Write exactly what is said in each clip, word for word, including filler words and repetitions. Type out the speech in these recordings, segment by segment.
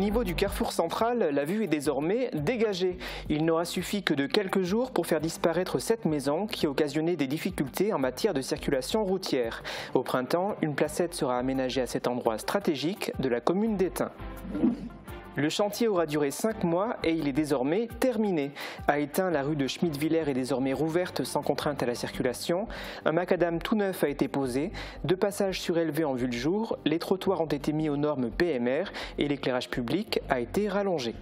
niveau du carrefour central, la vue est désormais dégagée. Il n'aura suffi que de quelques jours pour faire disparaître cette maison qui occasionnait des difficultés en matière de circulation routière. Au printemps, une placette sera aménagée à cet endroit stratégique de la commune d'Étain. Le chantier aura duré cinq mois et il est désormais terminé. À Étain, la rue de Schmittviller est désormais rouverte sans contrainte à la circulation. Un macadam tout neuf a été posé, deux passages surélevés ont vu le jour, les trottoirs ont été mis aux normes P M R et l'éclairage public a été rallongé.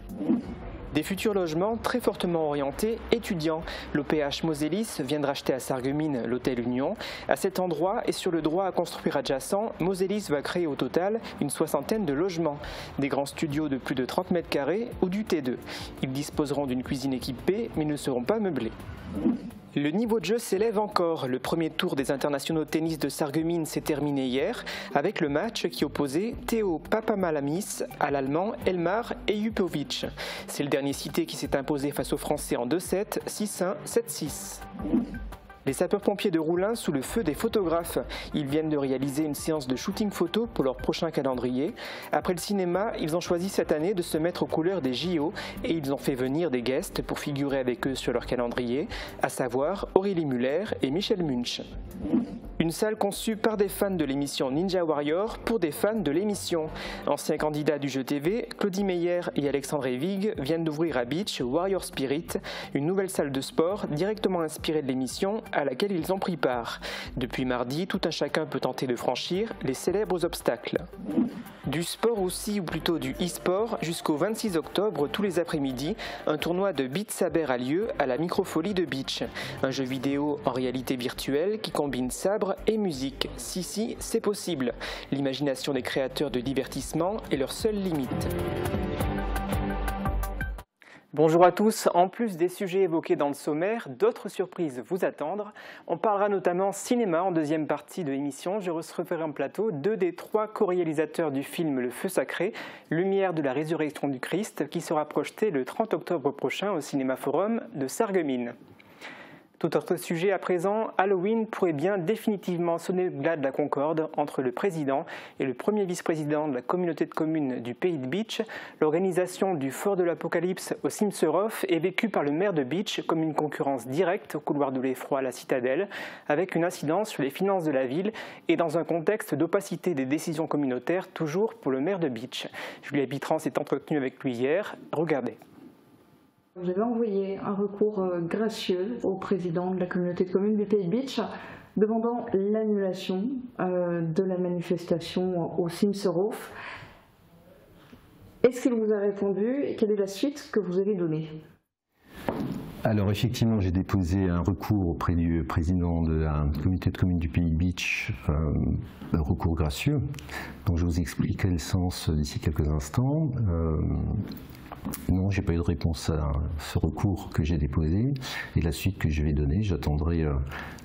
Des futurs logements très fortement orientés étudiants. L'O P H Moselis vient de racheter à Sarreguemines l'Hôtel Union. À cet endroit et sur le droit à construire adjacent, Moselis va créer au total une soixantaine de logements. Des grands studios de plus de trente mètres carrés ou du T deux. Ils disposeront d'une cuisine équipée mais ne seront pas meublés. Le niveau de jeu s'élève encore. Le premier tour des internationaux tennis de Sarreguemines s'est terminé hier avec le match qui opposait Théo Papamalamis à l'Allemand Elmar Ejupovic. C'est le dernier cité qui s'est imposé face aux Français en deux sept, six un, sept six. Les sapeurs-pompiers de Rouhling sous le feu des photographes. Ils viennent de réaliser une séance de shooting photo pour leur prochain calendrier. Après le cinéma, ils ont choisi cette année de se mettre aux couleurs des J O et ils ont fait venir des guests pour figurer avec eux sur leur calendrier, à savoir Aurélie Muller et Michel Münch. Une salle conçue par des fans de l'émission Ninja Warrior pour des fans de l'émission. Anciens candidats du jeu T V, Claudie Meyer et Alexandre Evig viennent d'ouvrir à Bitche Warrior Spirit, une nouvelle salle de sport directement inspirée de l'émission à laquelle ils ont pris part. Depuis mardi, tout un chacun peut tenter de franchir les célèbres obstacles. Du sport aussi, ou plutôt du e-sport, jusqu'au vingt-six octobre, tous les après-midi, un tournoi de Beat Saber a lieu à la Micro-folie de Bitche. Un jeu vidéo en réalité virtuelle qui combine sabre et musique. Si, si, c'est possible. L'imagination des créateurs de divertissement est leur seule limite. Bonjour à tous. En plus des sujets évoqués dans le sommaire, d'autres surprises vous attendent. On parlera notamment cinéma en deuxième partie de l'émission. Je recevrai en plateau deux des trois co-réalisateurs du film Le Feu Sacré, Lumière de la Résurrection du Christ, qui sera projeté le trente octobre prochain au Cinéma Forum de Sarreguemines. Tout autre sujet à présent, Halloween pourrait bien définitivement sonner le glas de la concorde entre le président et le premier vice-président de la communauté de communes du pays de Bitche. L'organisation du Fort de l'Apocalypse au Simserhof est vécue par le maire de Bitche comme une concurrence directe au couloir de l'effroi à la citadelle, avec une incidence sur les finances de la ville et dans un contexte d'opacité des décisions communautaires, toujours pour le maire de Bitche. Julia Bitran s'est entretenue avec lui hier. Regardez. J'avais envoyé un recours gracieux au président de la communauté de communes du Pays de Bitche demandant l'annulation de la manifestation au Simserhof. Est-ce qu'il vous a répondu et quelle est la suite que vous avez donnée? Alors effectivement, j'ai déposé un recours auprès du président de la communauté de communes du Pays de Bitche, euh, un recours gracieux, dont je vous expliquerai le sens d'ici quelques instants. Euh, Non, je n'ai pas eu de réponse à ce recours que j'ai déposé et la suite que je vais donner. J'attendrai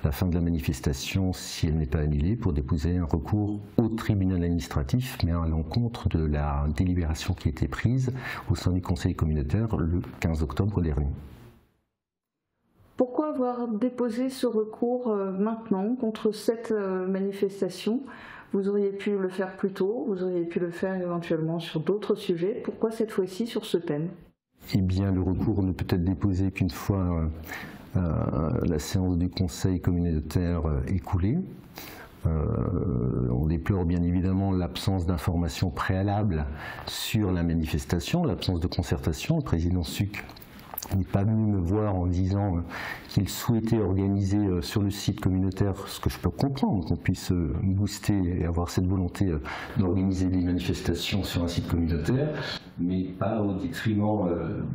la fin de la manifestation, si elle n'est pas annulée, pour déposer un recours au tribunal administratif, mais à l'encontre de la délibération qui a été prise au sein du Conseil communautaire le quinze octobre dernier. Pourquoi avoir déposé ce recours maintenant contre cette manifestation ? Vous auriez pu le faire plus tôt, vous auriez pu le faire éventuellement sur d'autres sujets. Pourquoi cette fois-ci sur ce thème? Eh bien, le recours ne peut être déposé qu'une fois euh, euh, la séance du Conseil communautaire écoulée. Euh, on déplore bien évidemment l'absence d'informations préalables sur la manifestation, l'absence de concertation. Le président Suc n'est pas venu me voir en disant qu'il souhaitait organiser sur le site communautaire, ce que je peux comprendre, qu'on puisse booster et avoir cette volonté d'organiser des manifestations sur un site communautaire, mais pas au détriment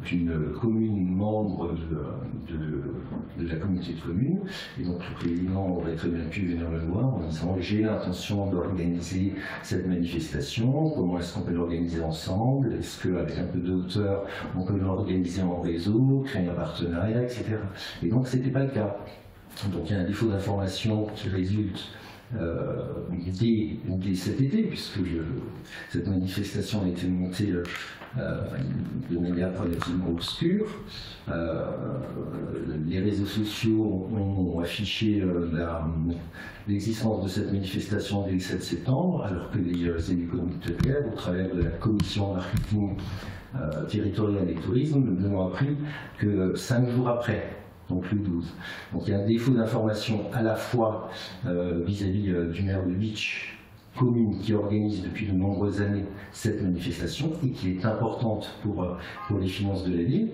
d'une commune membre de, de, de la communauté de communes. Et donc le président aurait très bien pu venir me voir en disant « j'ai l'intention d'organiser cette manifestation, comment est-ce qu'on peut l'organiser ensemble, est-ce qu'avec un peu de hauteur on peut l'organiser en réseau, créer un partenariat, et cetera » Et donc, ce n'était pas le cas. Donc, il y a un défaut d'information qui résulte euh, dès, dès cet été, puisque je, cette manifestation a été montée euh, de manière relativement obscure. Euh, les réseaux sociaux ont, ont affiché euh, l'existence de cette manifestation dès le sept septembre, alors que les élus communautés de grève, au travers de la commission marketing euh, territoriale et tourisme, nous avons appris que cinq jours après, donc le douze. Donc il y a un défaut d'information à la fois vis-à-vis euh, -vis, euh, du maire de Bitche, commune qui organise depuis de nombreuses années cette manifestation et qui est importante pour, euh, pour les finances de la ville.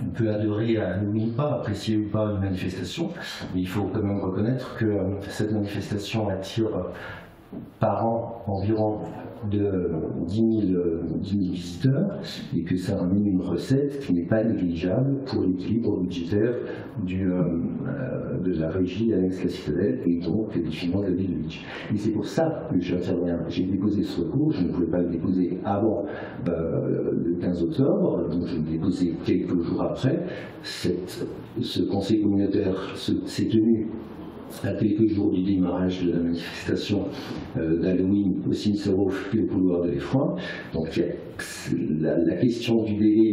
On peut adorer à nous ou pas, apprécier ou pas une manifestation, mais il faut quand même reconnaître que euh, cette manifestation attire euh, par an environ de dix mille visiteurs et que ça ramène une recette qui n'est pas négligeable pour l'équilibre budgétaire du, euh, de la régie annexe la Citadelle et donc des finances de la ville de Bitche. Et c'est pour ça que j'interviens. J'ai déposé ce recours, je ne pouvais pas le déposer avant euh, le quinze octobre, donc je l'ai déposé quelques jours après. Cette, ce conseil communautaire s'est tenu à quelques jours du démarrage de la manifestation euh, d'Halloween au Simserhof et au couloir de l'Effroi. Donc la, la question du délai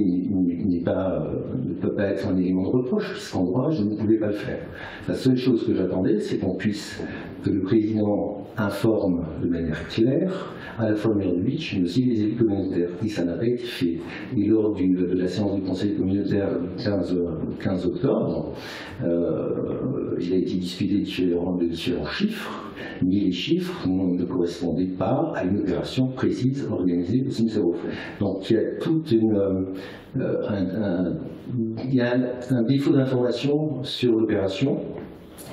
n'est pas, euh, ne peut pas être un élément de reproche, puisqu'en droit, je ne pouvais pas le faire. La seule chose que j'attendais, c'est qu'on puisse, que le président informe de manière claire, à la fois le maire de Bitche, mais aussi les élus communautaires. Et ça n'a pas été fait. Et lors du, de la séance du conseil communautaire du quinze octobre, euh, il a été discuté de différents chiffres, mais les chiffres ne correspondaient pas à une opération précise organisée au Simserhof. Donc il y a toute une... Euh, un, un, il y a un défaut d'information sur l'opération,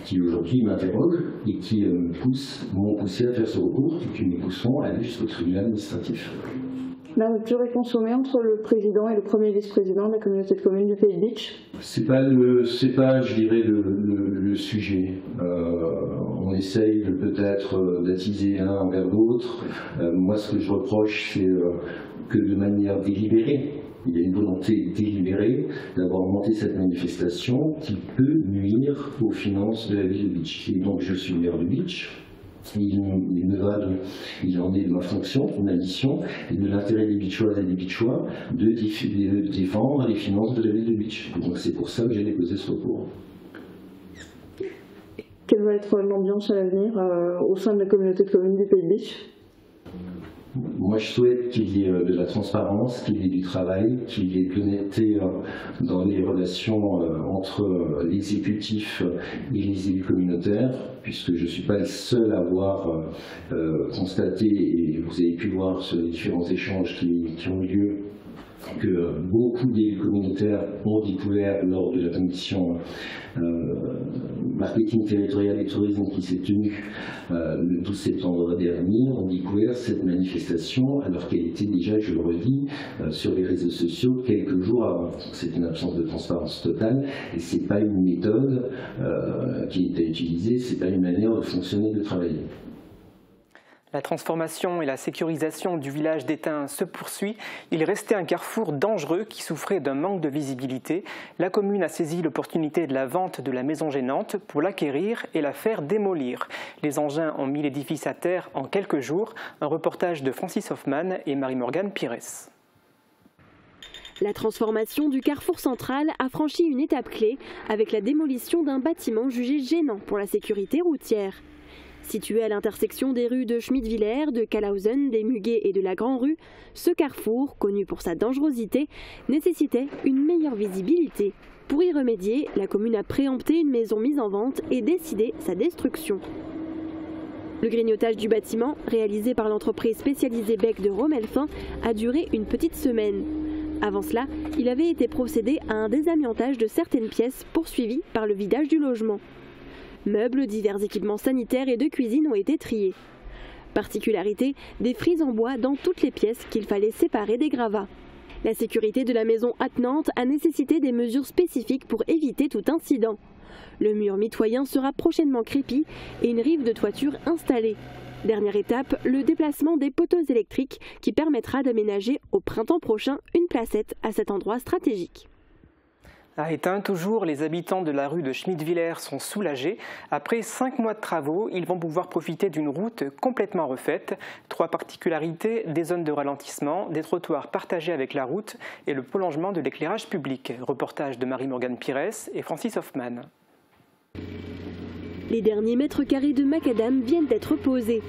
qui aujourd'hui m'interroge et qui euh, me pousse, m'ont poussé à faire ce recours et qui nous pousseront à aller jusqu'au tribunal administratif. La rupture est consommée entre le président et le premier vice-président de la communauté de communes du Pays de Bitche. C'est pas, pas, je dirais, le, le, le sujet. Euh, on essaye peut-être d'attiser l'un envers l'autre. Euh, moi, ce que je reproche, c'est euh, que de manière délibérée, il y a une volonté délibérée d'avoir monté cette manifestation qui peut nuire aux finances de la ville de Bitche. Et donc je suis maire de Bitche, il, il me va de, il en est de ma fonction, de ma mission, et de l'intérêt des Bitchoises et des Bitchois de, de défendre les finances de la ville de Bitche. Donc c'est pour ça que j'ai déposé ce recours. Quelle va être l'ambiance à l'avenir euh, au sein de la communauté de communes du Pays de Bitche ? Moi, je souhaite qu'il y ait de la transparence, qu'il y ait du travail, qu'il y ait de l'honnêteté dans les relations entre l'exécutif et les élus communautaires, puisque je ne suis pas le seul à avoir constaté, et vous avez pu voir sur les différents échanges qui, qui ont lieu, que beaucoup d'élus communautaires ont découvert lors de la commission euh, marketing territorial et tourisme qui s'est tenue euh, le douze septembre dernier, ont découvert cette manifestation alors qu'elle était déjà, je le redis, euh, sur les réseaux sociaux quelques jours avant. C'est une absence de transparence totale et ce n'est pas une méthode euh, qui est à utiliser, ce n'est pas une manière de fonctionner, de travailler. La transformation et la sécurisation du village d'Étain se poursuit. Il restait un carrefour dangereux qui souffrait d'un manque de visibilité. La commune a saisi l'opportunité de la vente de la maison gênante pour l'acquérir et la faire démolir. Les engins ont mis l'édifice à terre en quelques jours. Un reportage de Francis Hoffman et Marie-Morgane Pires. La transformation du carrefour central a franchi une étape clé avec la démolition d'un bâtiment jugé gênant pour la sécurité routière. Situé à l'intersection des rues de Schmittviller, de Kalhausen, des Muguets et de la Grand-Rue, ce carrefour, connu pour sa dangerosité, nécessitait une meilleure visibilité. Pour y remédier, la commune a préempté une maison mise en vente et décidé sa destruction. Le grignotage du bâtiment, réalisé par l'entreprise spécialisée Bec de Romelfin, a duré une petite semaine. Avant cela, il avait été procédé à un désamiantage de certaines pièces poursuivies par le vidage du logement. Meubles, divers équipements sanitaires et de cuisine ont été triés. Particularité, des frises en bois dans toutes les pièces qu'il fallait séparer des gravats. La sécurité de la maison attenante a nécessité des mesures spécifiques pour éviter tout incident. Le mur mitoyen sera prochainement crépi et une rive de toiture installée. Dernière étape, le déplacement des poteaux électriques qui permettra d'aménager au printemps prochain une placette à cet endroit stratégique. À Étain, toujours, les habitants de la rue de Schmittviller sont soulagés. Après cinq mois de travaux, ils vont pouvoir profiter d'une route complètement refaite. Trois particularités, des zones de ralentissement, des trottoirs partagés avec la route et le prolongement de l'éclairage public. Reportage de Marie-Morgane Pires et Francis Hoffman. Les derniers mètres carrés de macadam viennent d'être posés.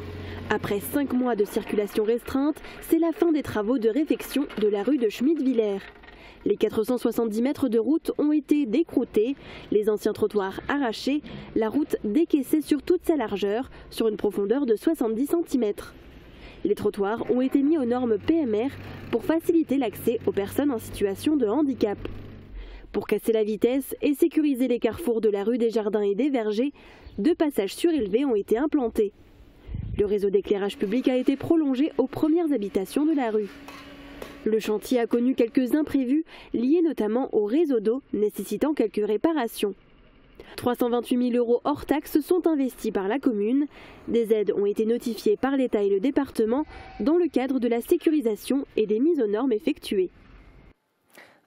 Après cinq mois de circulation restreinte, c'est la fin des travaux de réfection de la rue de Schmittviller. Les quatre cent soixante-dix mètres de route ont été décroutés, les anciens trottoirs arrachés, la route décaissée sur toute sa largeur, sur une profondeur de soixante-dix centimètres. Les trottoirs ont été mis aux normes P M R pour faciliter l'accès aux personnes en situation de handicap. Pour casser la vitesse et sécuriser les carrefours de la rue des Jardins et des Vergers, deux passages surélevés ont été implantés. Le réseau d'éclairage public a été prolongé aux premières habitations de la rue. Le chantier a connu quelques imprévus, liés notamment au réseau d'eau, nécessitant quelques réparations. trois cent vingt-huit mille euros hors taxes sont investis par la commune. Des aides ont été notifiées par l'État et le département dans le cadre de la sécurisation et des mises aux normes effectuées.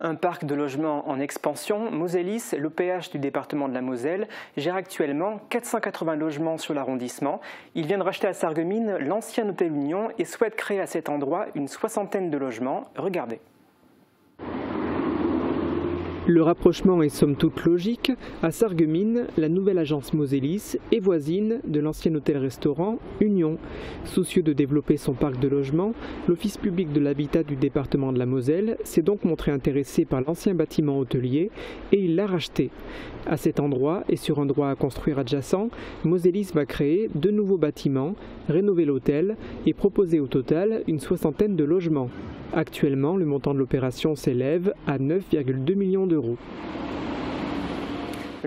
Un parc de logements en expansion, Moselis, l'O P H du département de la Moselle, gère actuellement quatre cent quatre-vingts logements sur l'arrondissement. Il vient de racheter à Sarreguemines l'ancien Hôtel Union et souhaite créer à cet endroit une soixantaine de logements. Regardez. Le rapprochement est somme toute logique. À Sarreguemines, la nouvelle agence Moselis est voisine de l'ancien hôtel-restaurant Union. Soucieux de développer son parc de logement, l'Office public de l'habitat du département de la Moselle s'est donc montré intéressé par l'ancien bâtiment hôtelier et il l'a racheté. À cet endroit et sur un droit à construire adjacent, Moselis va créer deux nouveaux bâtiments, rénover l'hôtel et proposer au total une soixantaine de logements. Actuellement, le montant de l'opération s'élève à neuf virgule deux millions d'euros.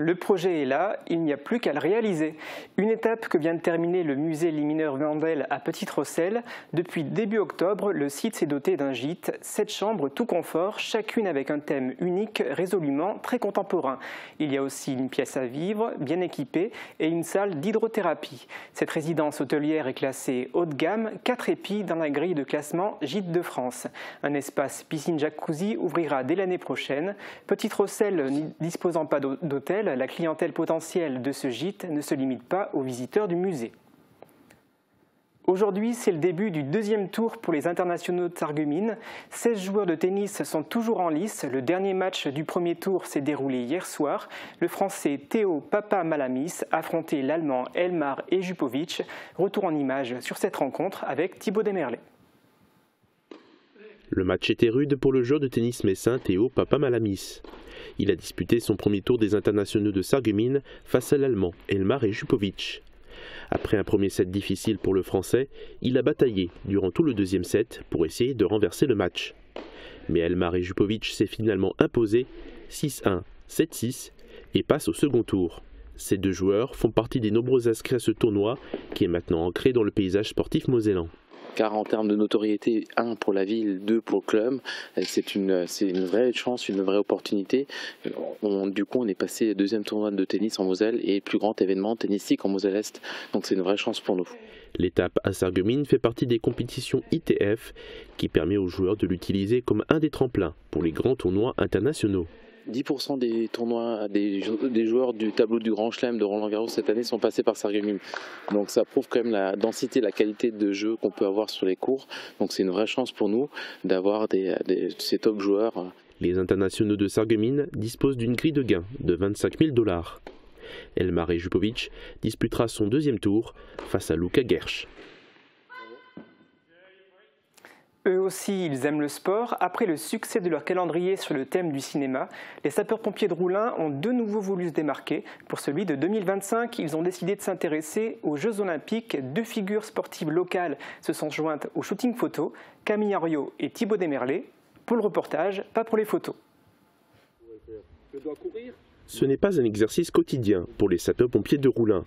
Le projet est là, il n'y a plus qu'à le réaliser. Une étape que vient de terminer le musée Les Mineurs Vandelles à Petite-Rosselle. Depuis début octobre, le site s'est doté d'un gîte, sept chambres tout confort, chacune avec un thème unique, résolument très contemporain. Il y a aussi une pièce à vivre, bien équipée, et une salle d'hydrothérapie. Cette résidence hôtelière est classée haut de gamme, quatre épis dans la grille de classement Gîte de France. Un espace piscine-jacuzzi ouvrira dès l'année prochaine. Petite-Rosselle n'y disposant pas d'hôtel, la clientèle potentielle de ce gîte ne se limite pas aux visiteurs du musée. Aujourd'hui, c'est le début du deuxième tour pour les internationaux de Sarreguemines. seize joueurs de tennis sont toujours en lice. Le dernier match du premier tour s'est déroulé hier soir. Le français Théo Papamalamis affrontait l'allemand Elmar Ejupovic. Retour en images sur cette rencontre avec Thibaut Desmerlés. Le match était rude pour le joueur de tennis messin Théo Papamalamis. Il a disputé son premier tour des internationaux de Sarreguemines face à l'Allemand Elmar Ejupovic. Après un premier set difficile pour le Français, il a bataillé durant tout le deuxième set pour essayer de renverser le match. Mais Elmar Ejupovic s'est finalement imposé six un, sept six et passe au second tour. Ces deux joueurs font partie des nombreux inscrits à ce tournoi qui est maintenant ancré dans le paysage sportif mosellan. Car en termes de notoriété, un pour la ville, deux pour le club, c'est une, une vraie chance, une vraie opportunité. On, du coup, on est passé deuxième tournoi de tennis en Moselle et plus grand événement tennistique en Moselle-Est. Donc c'est une vraie chance pour nous. L'étape à Sarreguemines fait partie des compétitions I T F qui permet aux joueurs de l'utiliser comme un des tremplins pour les grands tournois internationaux. dix pour cent des tournois, des, des joueurs du tableau du Grand Chelem de Roland-Garros cette année sont passés par Sarreguemines. Donc ça prouve quand même la densité, la qualité de jeu qu'on peut avoir sur les cours. Donc c'est une vraie chance pour nous d'avoir des, des, ces top joueurs. Les internationaux de Sarreguemines disposent d'une grille de gain de vingt-cinq mille dollars. Elmar Ejupovic disputera son deuxième tour face à Luka Gersh. Eux aussi, ils aiment le sport. Après le succès de leur calendrier sur le thème du cinéma, les sapeurs-pompiers de Rouhling ont de nouveau voulu se démarquer. Pour celui de deux mille vingt-cinq, ils ont décidé de s'intéresser aux Jeux Olympiques. Deux figures sportives locales se sont jointes au shooting photo, Camille Ariot et Thibaut Desmerlés. Pour le reportage, pas pour les photos. Ce n'est pas un exercice quotidien pour les sapeurs-pompiers de Rouhling.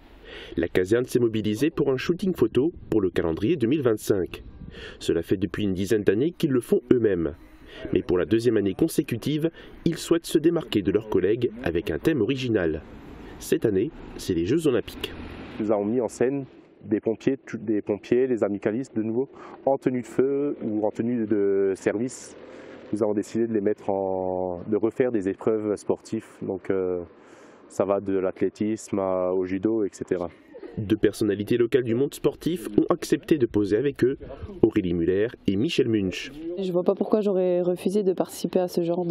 La caserne s'est mobilisée pour un shooting photo pour le calendrier deux mille vingt-cinq. Cela fait depuis une dizaine d'années qu'ils le font eux-mêmes. Mais pour la deuxième année consécutive, ils souhaitent se démarquer de leurs collègues avec un thème original. Cette année, c'est les Jeux Olympiques. Nous avons mis en scène des pompiers, des pompiers, les amicalistes de nouveau, en tenue de feu ou en tenue de service. nous avons décidé de les mettre en, de refaire des épreuves sportives. Donc euh, ça va de l'athlétisme au judo, et cetera. Deux personnalités locales du monde sportif ont accepté de poser avec eux, Aurélie Muller et Michel Münch. Je ne vois pas pourquoi j'aurais refusé de participer à ce genre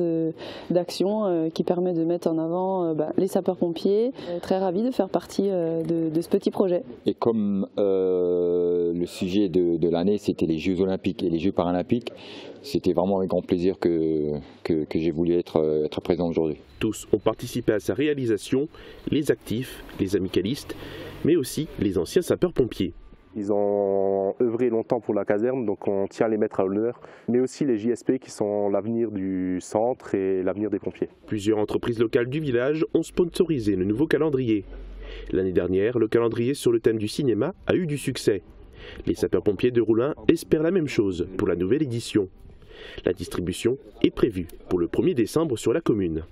d'action euh, qui permet de mettre en avant euh, bah, les sapeurs-pompiers. Très ravie de faire partie euh, de, de ce petit projet. Et comme euh, le sujet de, de l'année c'était les Jeux Olympiques et les Jeux Paralympiques, c'était vraiment avec grand plaisir que, que, que j'ai voulu être, être présent aujourd'hui. Tous ont participé à sa réalisation, les actifs, les amicalistes, mais aussi les anciens sapeurs-pompiers. Ils ont œuvré longtemps pour la caserne, donc on tient à les mettre à l'honneur, mais aussi les J S P qui sont l'avenir du centre et l'avenir des pompiers. Plusieurs entreprises locales du village ont sponsorisé le nouveau calendrier. L'année dernière, le calendrier sur le thème du cinéma a eu du succès. Les sapeurs-pompiers de Rouhling espèrent la même chose pour la nouvelle édition. La distribution est prévue pour le premier décembre sur la commune.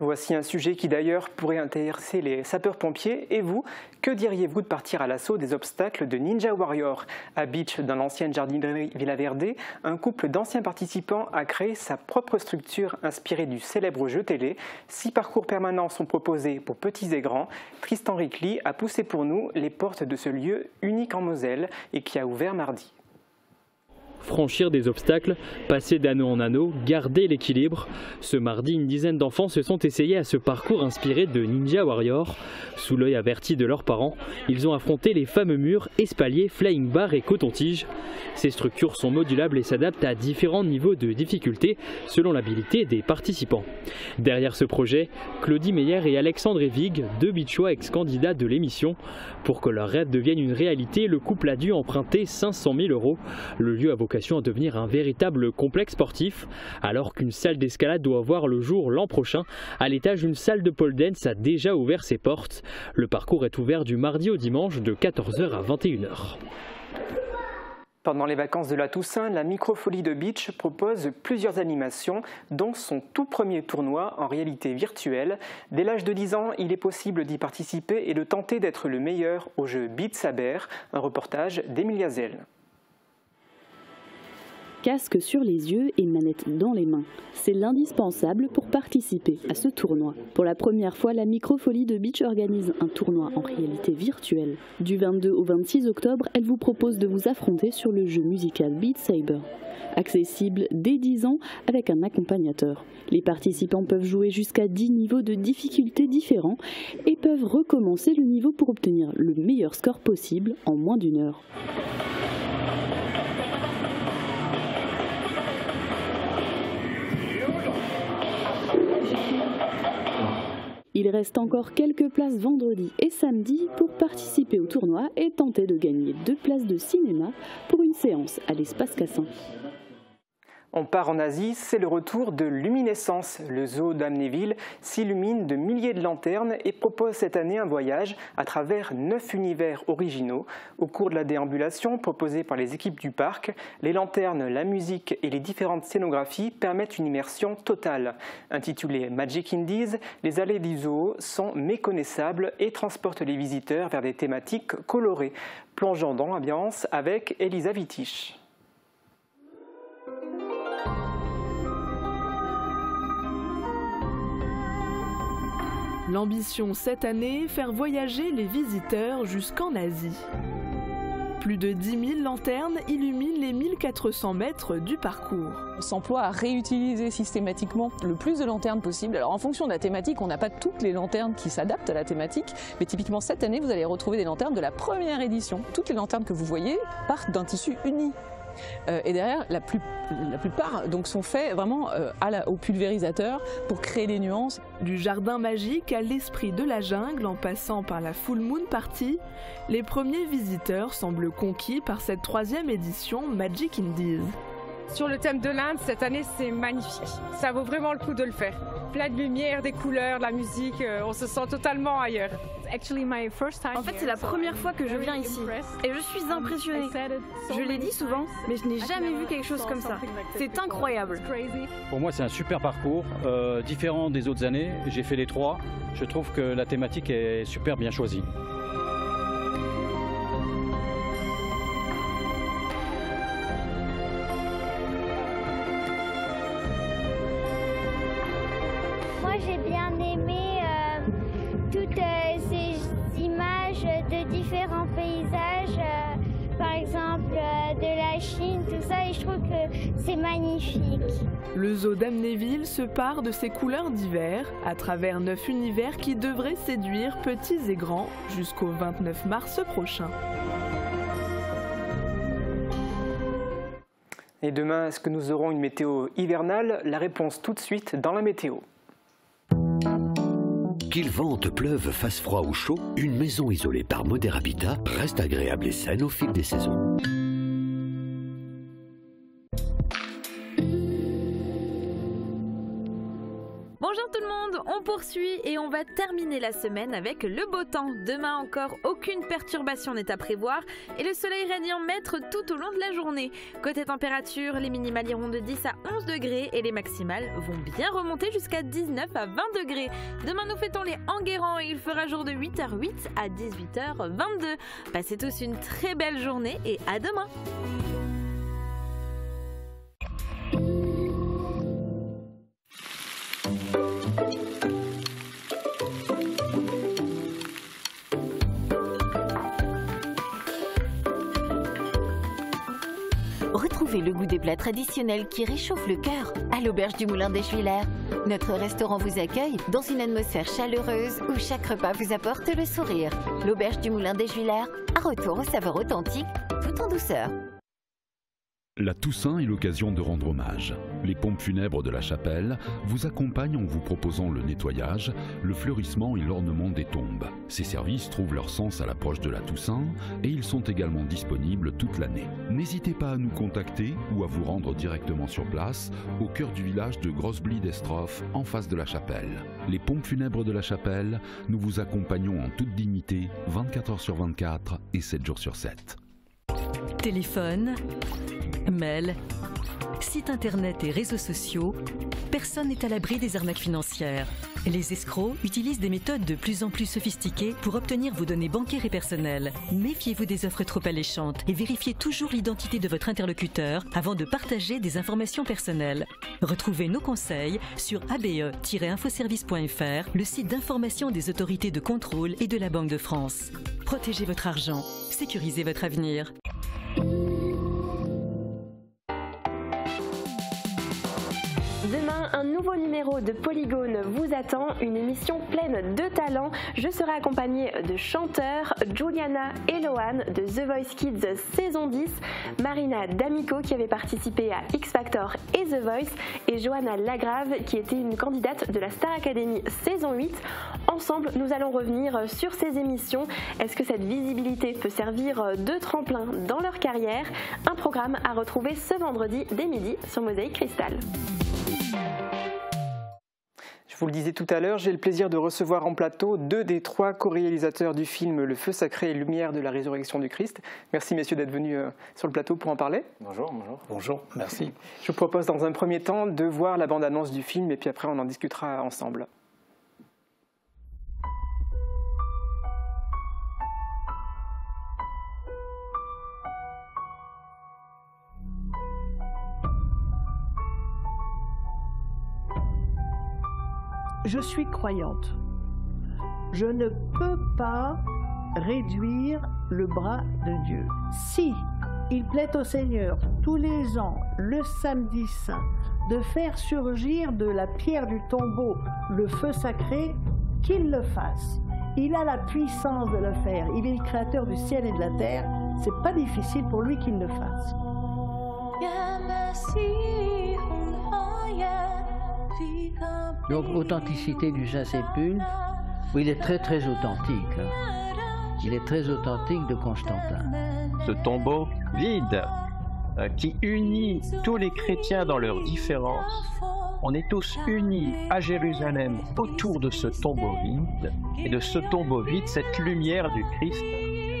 Voici un sujet qui d'ailleurs pourrait intéresser les sapeurs-pompiers. Et vous, que diriez-vous de partir à l'assaut des obstacles de Ninja Warrior? À Bitche, dans l'ancienne jardinerie Villaverde, un couple d'anciens participants a créé sa propre structure inspirée du célèbre jeu télé. Six parcours permanents sont proposés pour petits et grands. Tristan Ricli a poussé pour nous les portes de ce lieu unique en Moselle et qui a ouvert mardi. Franchir des obstacles, passer d'anneau en anneau, garder l'équilibre. Ce mardi, une dizaine d'enfants se sont essayés à ce parcours inspiré de Ninja Warrior. Sous l'œil averti de leurs parents, ils ont affronté les fameux murs, espaliers, flying bars et coton-tiges. Ces structures sont modulables et s'adaptent à différents niveaux de difficulté selon l'habilité des participants. Derrière ce projet, Claudie Meyer et Alexandre Evig, deux Bitchois ex-candidats de l'émission. Pour que leur rêve devienne une réalité, le couple a dû emprunter cinq cent mille euros. Le lieu a vocation à devenir un véritable complexe sportif. Alors qu'une salle d'escalade doit voir le jour l'an prochain, à l'étage, une salle de pole dance a déjà ouvert ses portes. Le parcours est ouvert du mardi au dimanche de quatorze heures à vingt et une heures. Pendant les vacances de la Toussaint, la Micro-folie de Bitche propose plusieurs animations, dont son tout premier tournoi en réalité virtuelle. Dès l'âge de dix ans, il est possible d'y participer et de tenter d'être le meilleur au jeu Beat Saber. Un reportage d'Emilia Zell. Casque sur les yeux et manette dans les mains. C'est l'indispensable pour participer à ce tournoi. Pour la première fois, la Micro-folie de Bitche organise un tournoi en réalité virtuelle. Du vingt-deux au vingt-six octobre, elle vous propose de vous affronter sur le jeu musical Beat Saber. Accessible dès dix ans avec un accompagnateur. Les participants peuvent jouer jusqu'à dix niveaux de difficulté différents et peuvent recommencer le niveau pour obtenir le meilleur score possible en moins d'une heure. Il reste encore quelques places vendredi et samedi pour participer au tournoi et tenter de gagner deux places de cinéma pour une séance à l'espace Cassin. On part en Asie, c'est le retour de Luminescence. Le zoo d'Amnéville s'illumine de milliers de lanternes et propose cette année un voyage à travers neuf univers originaux. Au cours de la déambulation proposée par les équipes du parc, les lanternes, la musique et les différentes scénographies permettent une immersion totale. Intitulée Magic Indies, les allées du zoo sont méconnaissables et transportent les visiteurs vers des thématiques colorées. Plongeons dans l'ambiance avec Elisa Wittich. L'ambition cette année, faire voyager les visiteurs jusqu'en Asie. Plus de dix mille lanternes illuminent les mille quatre cents mètres du parcours. On s'emploie à réutiliser systématiquement le plus de lanternes possible. Alors en fonction de la thématique, on n'a pas toutes les lanternes qui s'adaptent à la thématique, mais typiquement cette année, vous allez retrouver des lanternes de la première édition. Toutes les lanternes que vous voyez partent d'un tissu uni. Euh, et derrière, la, plus, la plupart donc, sont faits vraiment euh, à la, au pulvérisateur pour créer des nuances. Du jardin magique à l'esprit de la jungle, en passant par la Full Moon Party, les premiers visiteurs semblent conquis par cette troisième édition Magic Indies. Sur le thème de l'Inde, cette année, c'est magnifique. Ça vaut vraiment le coup de le faire. Plein de lumière, des couleurs, de la musique, on se sent totalement ailleurs. En fait, c'est la première fois que je viens ici et je suis impressionnée. Je l'ai dit souvent, mais je n'ai jamais vu quelque chose comme ça. C'est incroyable. Pour moi, c'est un super parcours, euh, différent des autres années. J'ai fait les trois. Je trouve que la thématique est super bien choisie. machines, tout ça, et je trouve que c'est magnifique. Le zoo d'Amnéville se pare de ses couleurs d'hiver, à travers neuf univers qui devraient séduire petits et grands jusqu'au vingt-neuf mars prochain. Et demain, est-ce que nous aurons une météo hivernale? La réponse tout de suite dans la météo. Qu'il vente, pleuve, fasse froid ou chaud, une maison isolée par Modère Habitat reste agréable et saine au fil des saisons. Bonjour tout le monde, on poursuit et on va terminer la semaine avec le beau temps. Demain encore, aucune perturbation n'est à prévoir et le soleil règne en maître tout au long de la journée. Côté température, les minimales iront de dix à onze degrés et les maximales vont bien remonter jusqu'à dix-neuf à vingt degrés. Demain nous fêtons les Enguerrands et il fera jour de huit heures huit à dix-huit heures vingt-deux. Passez tous une très belle journée et à demain! Retrouvez le goût des plats traditionnels qui réchauffent le cœur à l'auberge du Moulin des Schmittviller. Notre restaurant vous accueille dans une atmosphère chaleureuse où chaque repas vous apporte le sourire. L'auberge du Moulin des Schmittviller, un retour aux saveurs authentiques, tout en douceur. La Toussaint est l'occasion de rendre hommage. Les pompes funèbres de la chapelle vous accompagnent en vous proposant le nettoyage, le fleurissement et l'ornement des tombes. Ces services trouvent leur sens à l'approche de la Toussaint et ils sont également disponibles toute l'année. N'hésitez pas à nous contacter ou à vous rendre directement sur place, au cœur du village de Grossblidestroff, en face de la chapelle. Les pompes funèbres de la chapelle, nous vous accompagnons en toute dignité, vingt-quatre heures sur vingt-quatre et sept jours sur sept. Téléphone, mail, sites internet et réseaux sociaux, personne n'est à l'abri des arnaques financières. Les escrocs utilisent des méthodes de plus en plus sophistiquées pour obtenir vos données bancaires et personnelles. Méfiez-vous des offres trop alléchantes et vérifiez toujours l'identité de votre interlocuteur avant de partager des informations personnelles. Retrouvez nos conseils sur a b e tiret info service point f r, le site d'information des autorités de contrôle et de la Banque de France. Protégez votre argent, sécurisez votre avenir. Demain, un nouveau numéro de Polygone vous attend, une émission pleine de talents. Je serai accompagnée de chanteurs, Juliana et Lohan de The Voice Kids saison dix, Marina D'Amico qui avait participé à X Factor et The Voice et Johanna Lagrave qui était une candidate de la Star Academy saison huit. Ensemble, nous allons revenir sur ces émissions. Est-ce que cette visibilité peut servir de tremplin dans leur carrière? Un programme à retrouver ce vendredi dès midi sur Mosaïque Cristal. Je vous le disais tout à l'heure, j'ai le plaisir de recevoir en plateau deux des trois co-réalisateurs du film Le Feu Sacré et Lumière de la Résurrection du Christ. Merci messieurs d'être venus sur le plateau pour en parler. Bonjour, bonjour. Bonjour, merci. Je vous propose dans un premier temps de voir la bande-annonce du film et puis après on en discutera ensemble. Je suis croyante. Je ne peux pas réduire le bras de Dieu. Si il plaît au Seigneur tous les ans, le samedi saint, de faire surgir de la pierre du tombeau le feu sacré, qu'il le fasse. Il a la puissance de le faire. Il est le créateur du ciel et de la terre. C'est pas difficile pour lui qu'il le fasse. Donc, authenticité du Saint-Sépulcre, oui, il est très très authentique. Il est très authentique de Constantin. Ce tombeau vide euh, qui unit tous les chrétiens dans leurs différences, on est tous unis à Jérusalem autour de ce tombeau vide, et de ce tombeau vide, cette lumière du Christ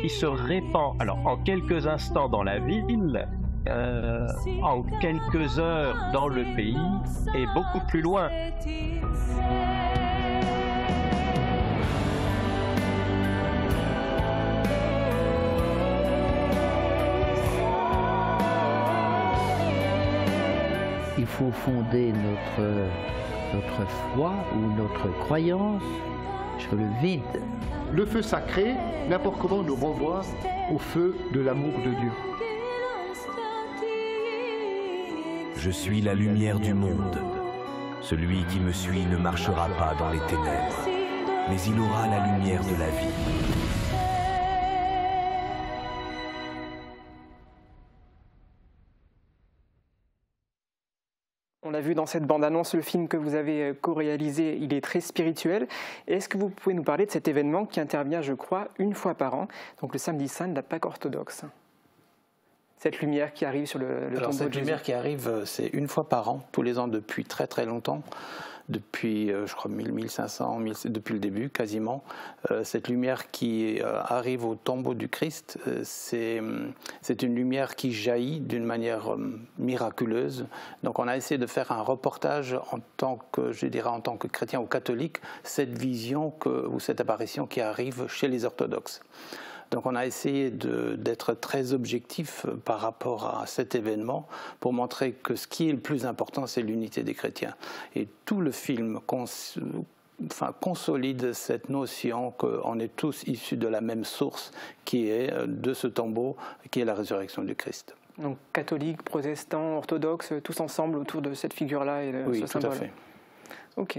qui se répand, alors en quelques instants dans la ville, Euh, en quelques heures dans le pays et beaucoup plus loin. Il faut fonder notre, notre foi ou notre croyance sur le vide. Le feu sacré, n'importe comment, nous renvoie au feu de l'amour de Dieu. Je suis la lumière du monde. Celui qui me suit ne marchera pas dans les ténèbres, mais il aura la lumière de la vie. On a vu dans cette bande-annonce le film que vous avez co-réalisé, il est très spirituel. Est-ce que vous pouvez nous parler de cet événement qui intervient, je crois, une fois par an, donc le samedi saint de la Pâque orthodoxe? Cette lumière qui arrive sur le, le tombeau de Jésus. Cette lumière qui arrive, c'est une fois par an, tous les ans depuis très très longtemps. Depuis, je crois, mille cinq cents, depuis le début, quasiment. Cette lumière qui arrive au tombeau du Christ, c'est une lumière qui jaillit d'une manière miraculeuse. Donc on a essayé de faire un reportage en tant que, je dirais, en tant que chrétien ou catholique, cette vision que, ou cette apparition qui arrive chez les orthodoxes. Donc on a essayé d'être très objectif par rapport à cet événement pour montrer que ce qui est le plus important, c'est l'unité des chrétiens. Et tout le film cons, enfin, consolide cette notion qu'on est tous issus de la même source qui est de ce tombeau, qui est la résurrection du Christ. Donc catholiques, protestants, orthodoxes, tous ensemble autour de cette figure-là et de oui, ce symbole. Oui, tout à fait. Ok.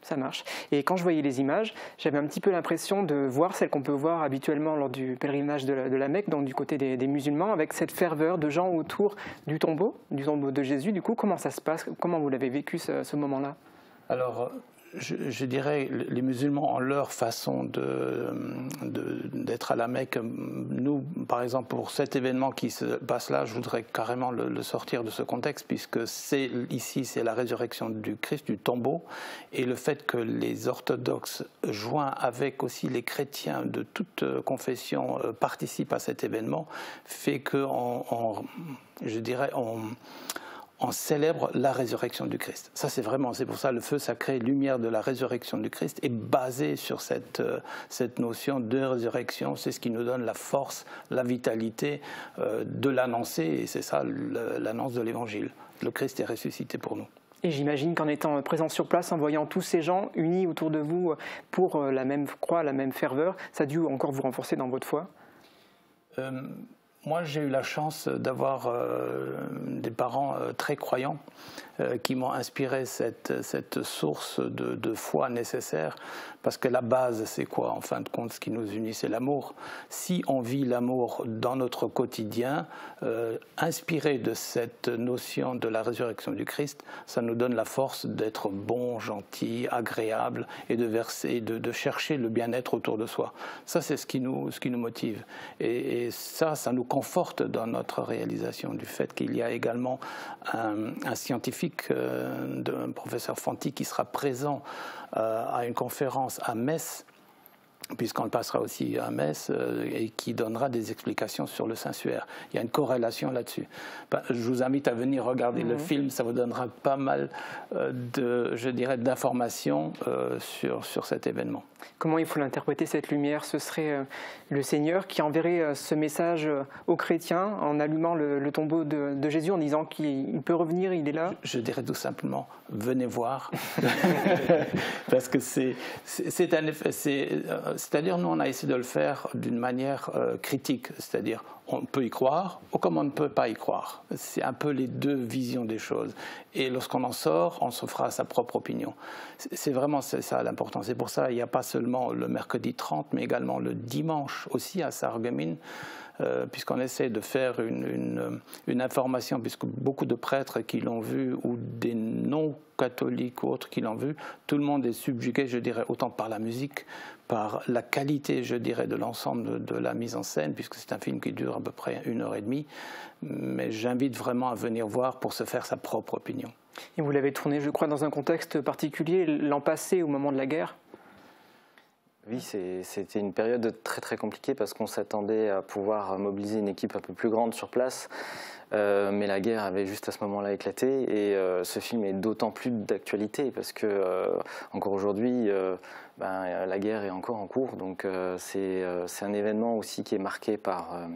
Ça marche. Et quand je voyais les images, j'avais un petit peu l'impression de voir celles qu'on peut voir habituellement lors du pèlerinage de la, de la Mecque, donc du côté des, des musulmans, avec cette ferveur de gens autour du tombeau, du tombeau de Jésus. Du coup, comment ça se passe? Comment vous l'avez vécu ce, ce moment-là? Alors, je, je dirais, les musulmans ont leur façon de, de, d'être à la Mecque. Nous, par exemple, pour cet événement qui se passe là, je voudrais carrément le, le sortir de ce contexte, puisque c'est ici, c'est la résurrection du Christ, du tombeau, et le fait que les orthodoxes, joints avec aussi les chrétiens de toute confession, participent à cet événement, fait que, on, on, je dirais, on... on célèbre la résurrection du Christ. Ça, c'est vraiment, c'est pour ça le feu sacré, lumière de la résurrection du Christ, est basé sur cette, euh, cette notion de résurrection. C'est ce qui nous donne la force, la vitalité euh, de l'annoncer, et c'est ça l'annonce de l'Évangile. Le Christ est ressuscité pour nous. Et j'imagine qu'en étant présent sur place, en voyant tous ces gens unis autour de vous pour la même croix, la même ferveur, ça a dû encore vous renforcer dans votre foi? euh... Moi, j'ai eu la chance d'avoir euh, des parents euh, très croyants euh, qui m'ont inspiré cette, cette source de, de foi nécessaire, parce que la base, c'est quoi? En fin de compte, ce qui nous unit, c'est l'amour. Si on vit l'amour dans notre quotidien, euh, inspiré de cette notion de la résurrection du Christ, ça nous donne la force d'être bon, gentil, agréable, et de, verser, de, de chercher le bien-être autour de soi. Ça, c'est ce qui nous, ce qui nous motive. Et, et ça, ça nous conforte dans notre réalisation du fait qu'il y a également un, un scientifique, euh, de, un professeur Fanti, qui sera présent euh, à une conférence à Metz, puisqu'on le passera aussi à Metz, euh, et qui donnera des explications sur le sensuaire. Il y a une corrélation là-dessus. Ben, je vous invite à venir regarder mmh. le film, ça vous donnera pas mal euh, de, je dirais, d'informations euh, sur, sur cet événement. Comment il faut l'interpréter, cette lumière? Ce serait euh, le Seigneur qui enverrait euh, ce message euh, aux chrétiens en allumant le, le tombeau de, de Jésus, en disant qu'il peut revenir, il est là? Je, je dirais tout simplement, venez voir. Parce que c'est un effet... C'est-à-dire, nous, on a essayé de le faire d'une manière euh, critique, c'est-à-dire on peut y croire ou comme on ne peut pas y croire. C'est un peu les deux visions des choses. Et lorsqu'on en sort, on se fera sa propre opinion. C'est vraiment ça l'important. C'est pour ça il n'y a pas seulement le mercredi trente, mais également le dimanche aussi à Sarreguemines, euh, puisqu'on essaie de faire une, une, une information, puisque beaucoup de prêtres qui l'ont vu ou des non-catholiques ou autres qui l'ont vu, tout le monde est subjugué, je dirais, autant par la musique, par la qualité, je dirais, de l'ensemble de la mise en scène, puisque c'est un film qui dure à peu près une heure et demie. Mais j'invite vraiment à venir voir pour se faire sa propre opinion. Et vous l'avez tourné, je crois, dans un contexte particulier, l'an passé, au moment de la guerre? Oui, c'était une période très très compliquée parce qu'on s'attendait à pouvoir mobiliser une équipe un peu plus grande sur place. Euh, mais la guerre avait juste à ce moment-là éclaté, et euh, ce film est d'autant plus d'actualité parce que euh, encore aujourd'hui, euh, ben, la guerre est encore en cours. Donc euh, c'est euh, un événement aussi qui est marqué par, euh,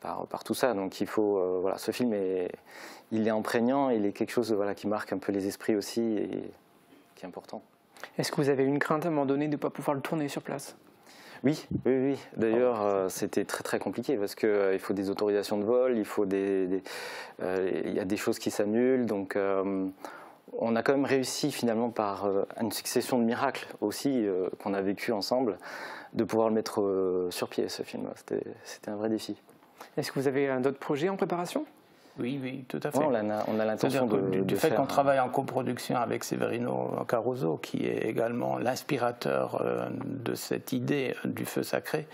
par, par tout ça. Donc il faut, euh, voilà, ce film est, il est imprégnant, il est quelque chose, voilà, qui marque un peu les esprits aussi et qui est important. Est-ce que vous avez une crainte à un moment donné de ne pas pouvoir le tourner sur place? Oui, oui, oui. D'ailleurs, euh, c'était très très compliqué parce que euh, il faut des autorisations de vol, il faut des, des euh, il y a des choses qui s'annulent, donc. Euh, On a quand même réussi finalement par une succession de miracles aussi euh, qu'on a vécu ensemble de pouvoir le mettre euh, sur pied ce film. C'était un vrai défi. Est-ce que vous avez euh, d'autres projets en préparation? Oui, oui, tout à fait. Ouais, on a, on a l'intention de, de, du fait qu'on travaille en coproduction avec Severino Caruso, qui est également l'inspirateur euh, de cette idée du feu sacré.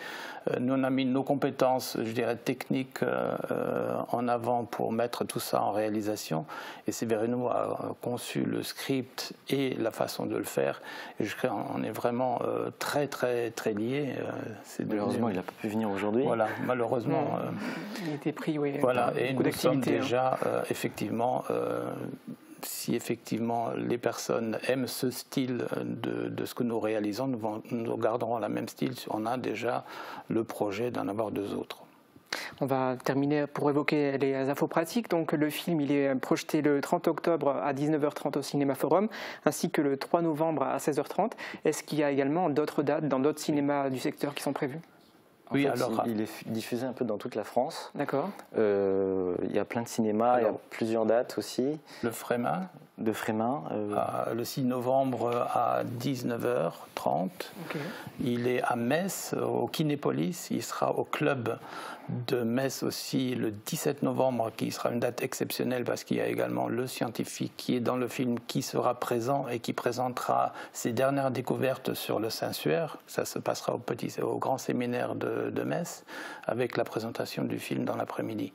Euh, nous, on a mis nos compétences, je dirais, techniques euh, en avant pour mettre tout ça en réalisation. Et Severino a conçu le script et la façon de le faire. Et je crois qu'on est vraiment euh, très, très, très liés. Euh, malheureusement, il n'a pas pu venir aujourd'hui. Voilà, malheureusement. Euh, il était pris, oui. Voilà, et beaucoup d'activités. Déjà, euh, effectivement, euh, si effectivement les personnes aiment ce style de, de ce que nous réalisons, nous, vont, nous garderons la même style. On a déjà le projet d'en avoir deux autres. On va terminer pour évoquer les infos pratiques. Donc, le film il est projeté le trente octobre à dix-neuf heures trente au Cinéma Forum, ainsi que le trois novembre à seize heures trente. Est-ce qu'il y a également d'autres dates dans d'autres cinémas du secteur qui sont prévues ? En oui, fait, alors, il, il est diffusé un peu dans toute la France. D'accord. Euh, il y a plein de cinémas, alors, il y a plusieurs dates aussi. Le Frémin. De Frémin. Euh... Ah, le six novembre à dix-neuf heures trente. Okay. Il est à Metz, au Kinépolis. Il sera au club de Metz aussi le dix-sept novembre, qui sera une date exceptionnelle parce qu'il y a également le scientifique qui est dans le film, qui sera présent et qui présentera ses dernières découvertes sur le Saint-Suaire. Ça se passera au, petit, au grand séminaire de de Metz, avec la présentation du film dans l'après-midi.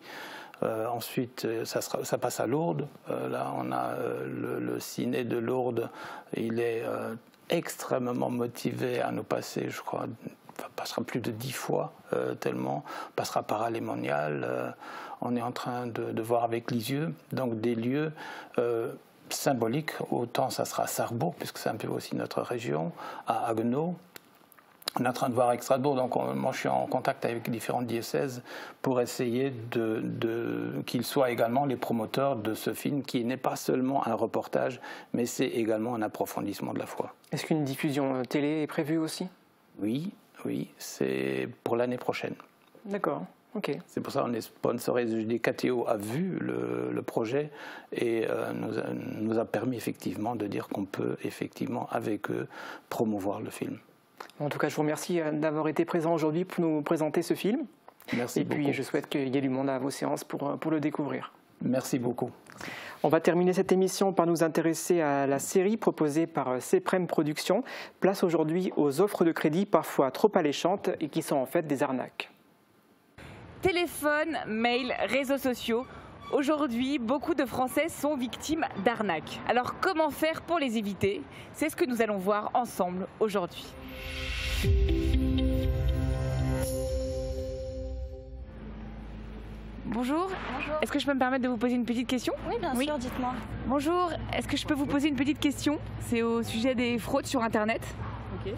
Euh, ensuite, ça, sera, ça passe à Lourdes. Euh, là, on a euh, le, le ciné de Lourdes. Il est euh, extrêmement motivé à nous passer, je crois, passera plus de dix fois, euh, tellement. Passera par Alémonial. Euh, on est en train de, de voir avec les yeux. Donc, des lieux... Euh, symboliques. Autant, ça sera à Sarrebourg, puisque c'est un peu aussi notre région, à Haguenau. On est en train de voir avec Strasbourg, donc on, moi je suis en contact avec différents diocèses pour essayer de, de, qu'ils soient également les promoteurs de ce film qui n'est pas seulement un reportage, mais c'est également un approfondissement de la foi. Est-ce qu'une diffusion télé est prévue aussi? Oui, oui, c'est pour l'année prochaine. D'accord. Okay. C'est pour ça qu'on est sponsorisé. Je dis K T O a vu le, le projet et euh, nous, a, nous a permis effectivement de dire qu'on peut effectivement avec eux promouvoir le film. En tout cas, je vous remercie d'avoir été présent aujourd'hui pour nous présenter ce film. Merci beaucoup. Et puis, je souhaite qu'il y ait du monde à vos séances pour, pour le découvrir. Merci beaucoup. On va terminer cette émission par nous intéresser à la série proposée par C P R E M Productions. Place aujourd'hui aux offres de crédit parfois trop alléchantes et qui sont en fait des arnaques. Téléphone, mail, réseaux sociaux. Aujourd'hui, beaucoup de Français sont victimes d'arnaques. Alors comment faire pour les éviter? C'est ce que nous allons voir ensemble aujourd'hui. Bonjour, Bonjour. Est-ce que je peux me permettre de vous poser une petite question? Oui, bien oui. sûr, dites-moi. Bonjour, est-ce que je peux Bonjour. vous poser une petite question? C'est au sujet des fraudes sur Internet. Ok.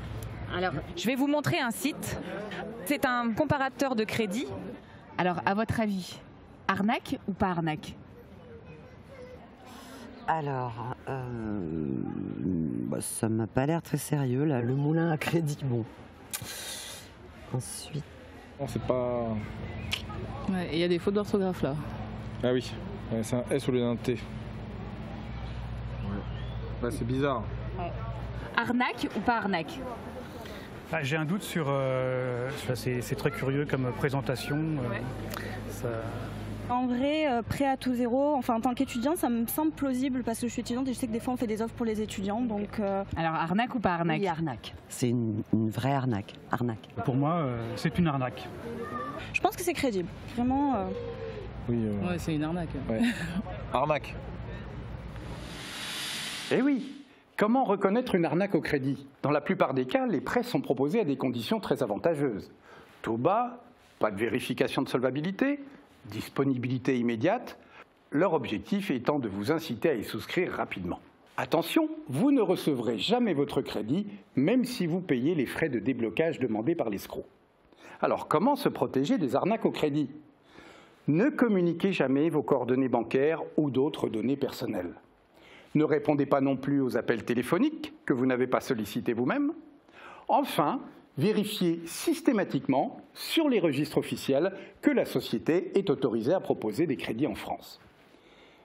Alors, je vais vous montrer un site. C'est un comparateur de crédit. Alors, à votre avis, arnaque ou pas arnaque? Alors, euh, bah, ça m'a pas l'air très sérieux là, le moulin à crédit, bon. Ensuite... On sait pas... Ouais, il y a des fautes d'orthographe là. Ah oui, c'est un S au lieu d'un T. Ouais. Bah, c'est bizarre. Ouais. Arnaque ou pas arnaque? Ah, j'ai un doute sur... Euh, c'est très curieux comme présentation. Euh, ouais. ça... En vrai, euh, prêt à tout zéro, enfin en tant qu'étudiant, ça me semble plausible parce que je suis étudiante et je sais que des fois on fait des offres pour les étudiants, donc... Euh... Alors arnaque ou pas arnaque? Oui, arnaque. C'est une, une vraie arnaque, arnaque. Pour moi, euh, c'est une arnaque. Je pense que c'est crédible, vraiment... Euh... Oui, euh... ouais, c'est une arnaque. Ouais. Arnaque. Eh oui. Comment reconnaître une arnaque au crédit? Dans la plupart des cas, les prêts sont proposés à des conditions très avantageuses. Taux bas, pas de vérification de solvabilité... Disponibilité immédiate, leur objectif étant de vous inciter à y souscrire rapidement. Attention, vous ne recevrez jamais votre crédit, même si vous payez les frais de déblocage demandés par l'escroc. Alors, comment se protéger des arnaques au crédit? Ne communiquez jamais vos coordonnées bancaires ou d'autres données personnelles. Ne répondez pas non plus aux appels téléphoniques que vous n'avez pas sollicités vous-même. Enfin, vérifier systématiquement sur les registres officiels que la société est autorisée à proposer des crédits en France.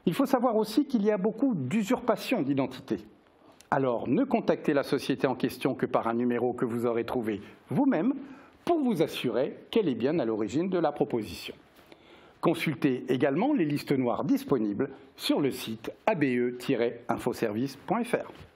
Il faut savoir aussi qu'il y a beaucoup d'usurpation d'identité. Alors ne contactez la société en question que par un numéro que vous aurez trouvé vous-même pour vous assurer qu'elle est bien à l'origine de la proposition. Consultez également les listes noires disponibles sur le site a b e tiret info service point f r.